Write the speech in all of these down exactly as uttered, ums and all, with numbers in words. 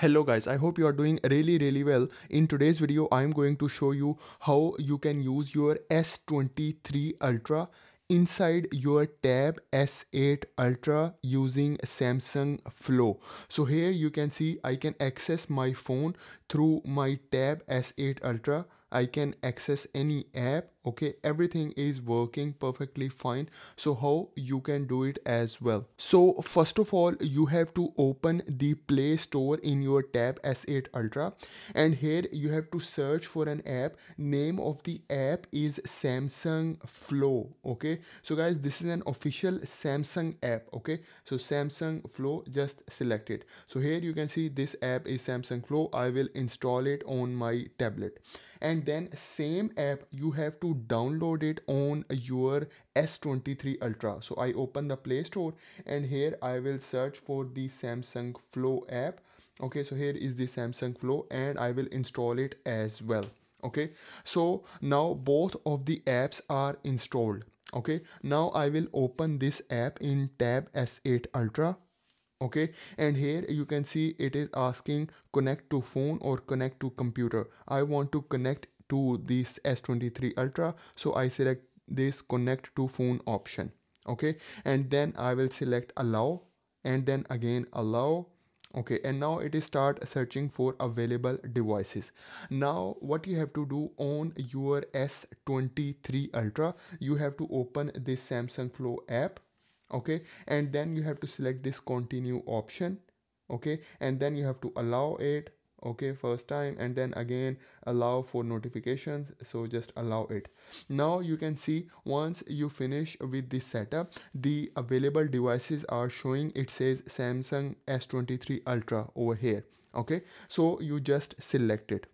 Hello guys, I hope you are doing really really well. In today's video I am going to show you how you can use your S twenty-three Ultra inside your Tab S eight Ultra using Samsung Flow. So here you can see I can access my phone through my Tab S eight Ultra. I can access any app. Okay, everything is working perfectly fine. So how you can do it as well? So first of all, you have to open the Play Store in your Tab S eight Ultra, and here you have to search for an app. Name of the app is Samsung Flow. Okay, so guys, this is an official Samsung app. Okay, so Samsung Flow, just select it. So here you can see this app is Samsung Flow. I will install it on my tablet, and then same app you have to download it on your S twenty-three Ultra. So I open the Play Store and here I will search for the Samsung Flow app. Okay, so here is the Samsung Flow and I will install it as well. Okay, so now both of the apps are installed. Okay, now I will open this app in Tab S eight Ultra. Okay, and here you can see it is asking connect to phone or connect to computer. I want to connect to this S twenty-three Ultra, so I select this connect to phone option. Okay, and then I will select allow and then again allow. Okay, and now it is start searching for available devices. Now what you have to do on your S twenty-three Ultra, you have to open this Samsung Flow app. Okay, and then you have to select this continue option. Okay, and then you have to allow it. Okay, first time, and then again allow for notifications, so just allow it. Now you can see once you finish with this setup, the available devices are showing. It says Samsung S twenty-three Ultra over here. Okay, so you just select it.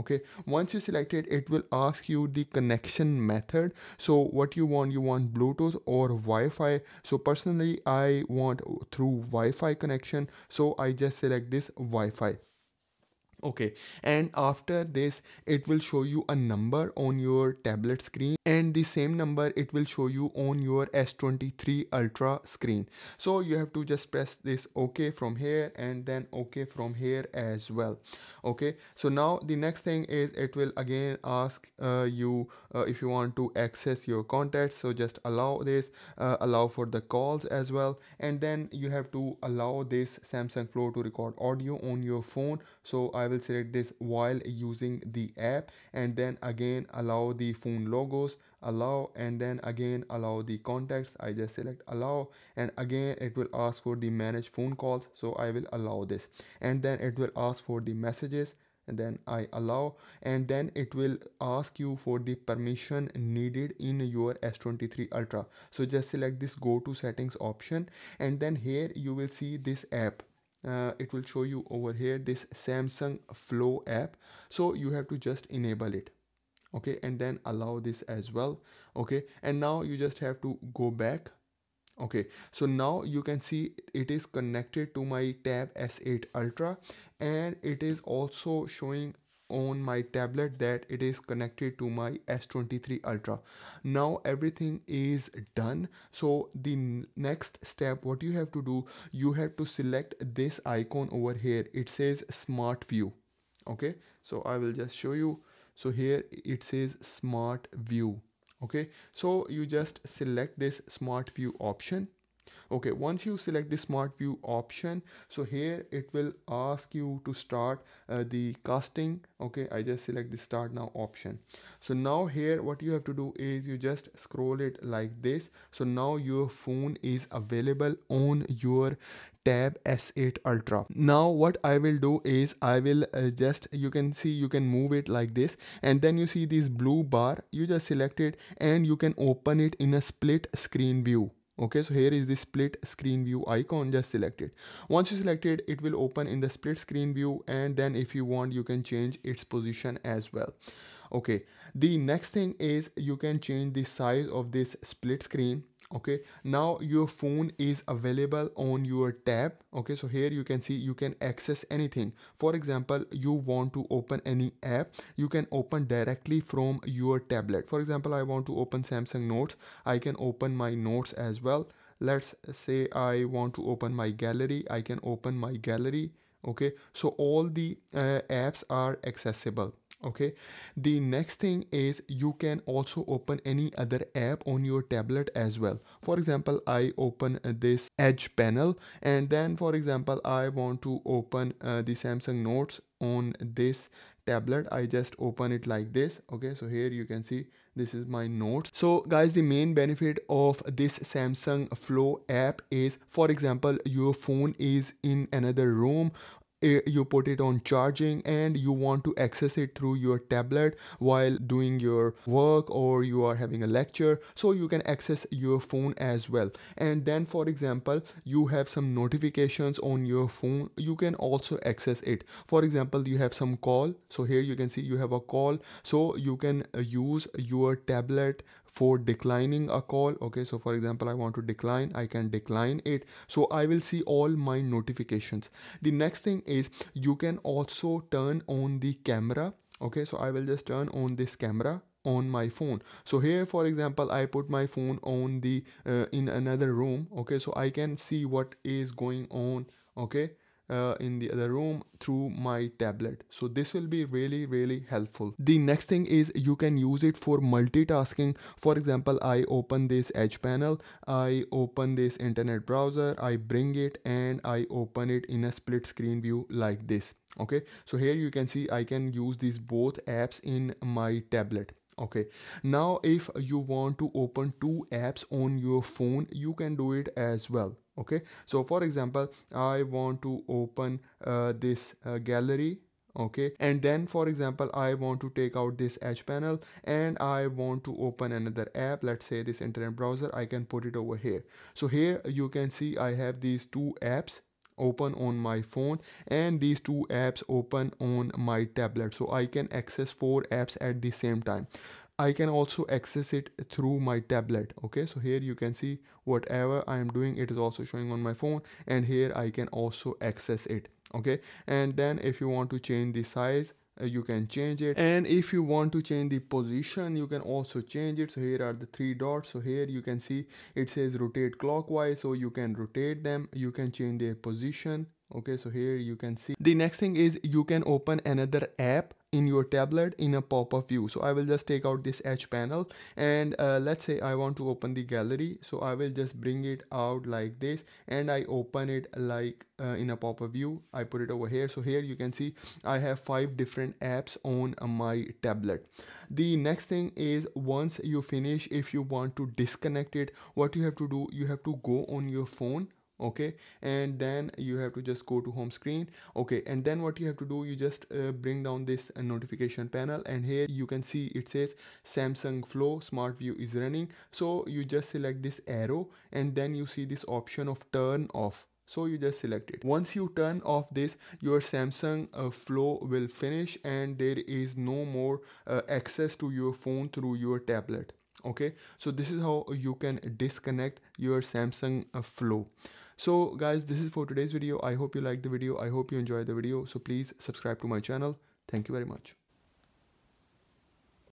Okay, once you select it, it will ask you the connection method. So what you want, you want Bluetooth or Wi-Fi. So personally I want through Wi-Fi connection, so I just select this Wi-Fi. Okay, and after this it will show you a number on your tablet screen, and the same number it will show you on your S twenty-three Ultra screen. So you have to just press this OK from here and then OK from here as well. Okay, so now the next thing is it will again ask uh, you uh, if you want to access your contacts, so just allow this, uh, allow for the calls as well, and then you have to allow this Samsung Flow to record audio on your phone. So I will select this while using the app, and then again allow the phone logos, allow, and then again allow the contacts. I just select allow, and again it will ask for the manage phone calls, so I will allow this, and then it will ask for the messages, and then I allow, and then it will ask you for the permission needed in your S twenty-three Ultra. So just select this go to settings option, and then here you will see this app. Uh, it will show you over here this Samsung Flow app, so you have to just enable it. Okay, and then allow this as well. Okay, and now you just have to go back. Okay, so now you can see it is connected to my Tab S eight Ultra, and it is also showing on my tablet that it is connected to my S twenty-three Ultra. Now everything is done. So the next step, what you have to do, you have to select this icon over here. It says Smart View. Okay, so I will just show you. So here it says Smart View. Okay, so you just select this Smart View option. Okay, once you select the Smart View option, so here it will ask you to start uh, the casting. Okay, I just select the start now option. So now here what you have to do is you just scroll it like this. So now your phone is available on your Tab S eight Ultra. Now what I will do is I will uh, just, you can see you can move it like this, and then you see this blue bar, you just select it and you can open it in a split screen view. Okay, so here is the split screen view icon, just select it. Once you select it, it will open in the split screen view, and then if you want, you can change its position as well. Okay, the next thing is you can change the size of this split screen. Okay, now your phone is available on your tab. Okay, so here you can see you can access anything. For example, you want to open any app, you can open directly from your tablet. For example, I want to open Samsung Notes, I can open my notes as well. Let's say I want to open my gallery, I can open my gallery. okay, so all the uh, apps are accessible. Okay, the next thing is you can also open any other app on your tablet as well. For example, I open this Edge panel, and then for example I want to open uh, the Samsung Notes on this tablet. I just open it like this. Okay, so here you can see this is my Notes. So guys, the main benefit of this Samsung Flow app is, for example, your phone is in another room, you put it on charging and you want to access it through your tablet while doing your work or you are having a lecture, so you can access your phone as well. And then for example, you have some notifications on your phone, you can also access it. For example, you have some call, so here you can see you have a call, so you can use your tablet for declining a call. Okay, so for example, I want to decline, I can decline it, so I will see all my notifications. The next thing is you can also turn on the camera. Okay, so I will just turn on this camera on my phone. So here for example, I put my phone on the uh, in another room. Okay, so I can see what is going on, okay, Uh, in the other room through my tablet. So this will be really really helpful. The next thing is you can use it for multitasking. For example, I open this Edge panel, I open this internet browser, I bring it and I open it in a split screen view like this. Okay, so here you can see I can use these both apps in my tablet. Okay, now if you want to open two apps on your phone, you can do it as well. Okay, so for example, I want to open uh, this uh, gallery, okay, and then for example, I want to take out this Edge panel and I want to open another app, let's say this internet browser. I can put it over here. So here you can see I have these two apps open on my phone and these two apps open on my tablet, so I can access four apps at the same time. I can also access it through my tablet. Okay, so here you can see whatever I am doing, it is also showing on my phone, and here I can also access it. Okay, and then if you want to change the size, you can change it, and if you want to change the position, you can also change it. So here are the three dots, so here you can see it says rotate clockwise, so you can rotate them, you can change their position. Okay, so here you can see. The next thing is you can open another app in your tablet in a pop-up view. So I will just take out this Edge panel and uh, let's say I want to open the gallery, so I will just bring it out like this and I open it like uh, in a pop-up view. I put it over here, so here you can see I have five different apps on my tablet. The next thing is once you finish, if you want to disconnect it, what you have to do, you have to go on your phone, okay, and then you have to just go to home screen. Okay, and then what you have to do, you just uh, bring down this uh, notification panel, and here you can see it says Samsung Flow Smart View is running, so you just select this arrow and then you see this option of turn off, so you just select it. Once you turn off this, your Samsung uh, Flow will finish and there is no more uh, access to your phone through your tablet. Okay, so this is how you can disconnect your Samsung uh, Flow. So guys, this is for today's video. I hope you liked the video. I hope you enjoyed the video. So please subscribe to my channel. Thank you very much.